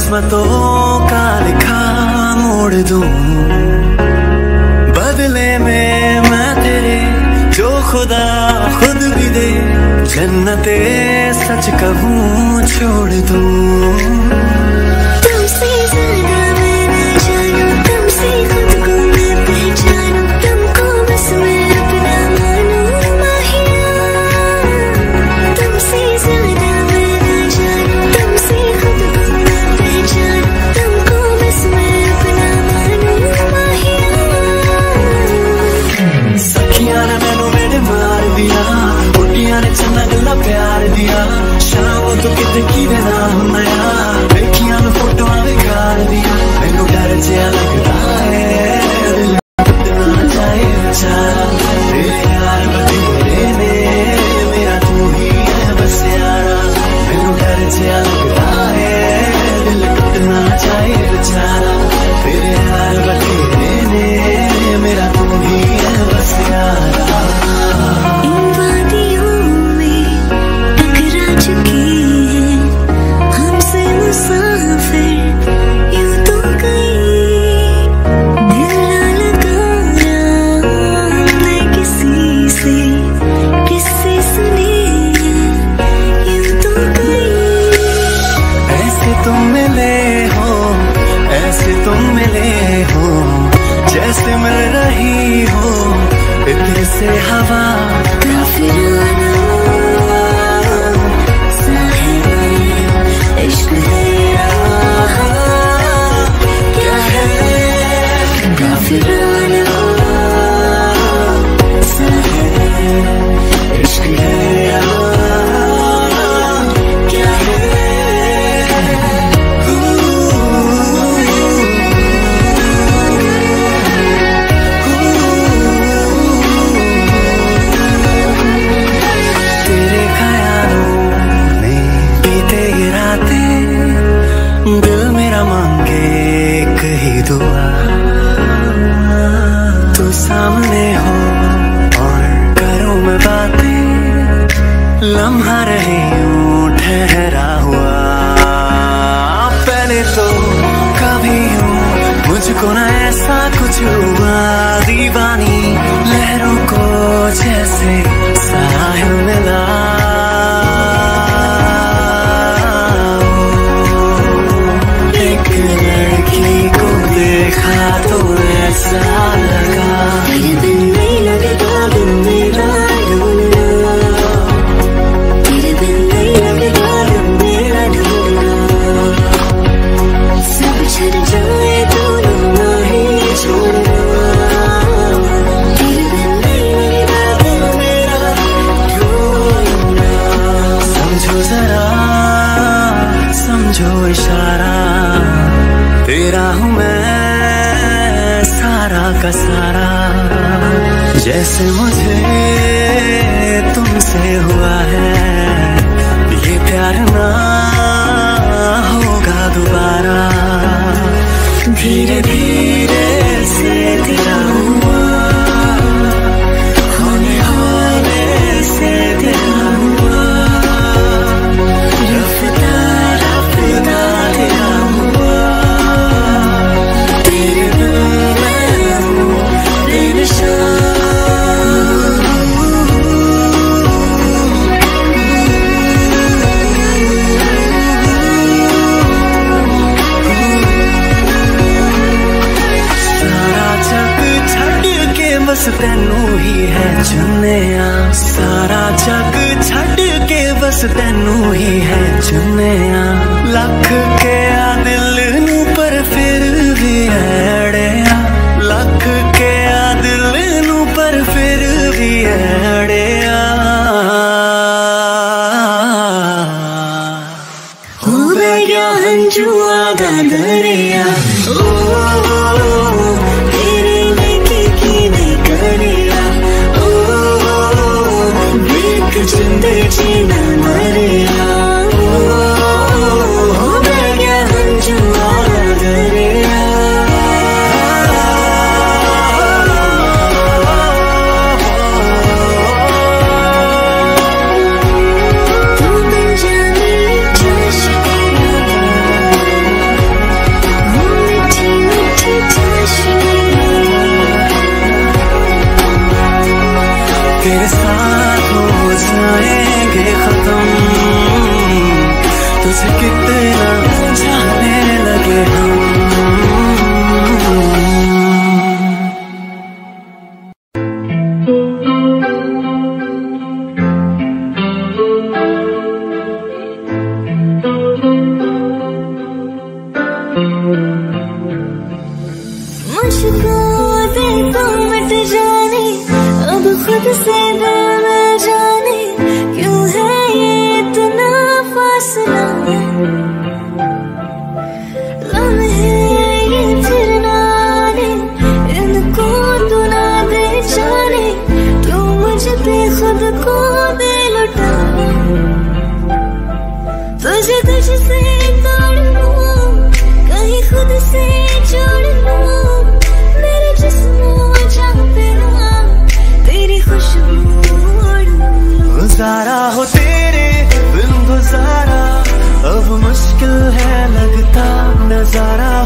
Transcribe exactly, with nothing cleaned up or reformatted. किस्मतों का लिखा मोड़ दूं, बदले में मैं तेरे जो खुदा खुद भी दे, जन्नते सच कहूँ छोड़ दूं। मुझको देखो मत जाने, अब खुद से दूर न जाने, क्यों है ये इतना फासला, लम्हे ये फिर न आने, इनको तू ना दे जाने, तू मुझ पे खुद को दे लुटा, तुझे तुझसे तोड़ लूं, कहीं खुद से जोड़ लूं, मेरे जिस्मों जहाँ पे ना तेरी खुशबू गुजारा हो तेरे बिन गुजारा अब मुश्किल है लगता नजारा।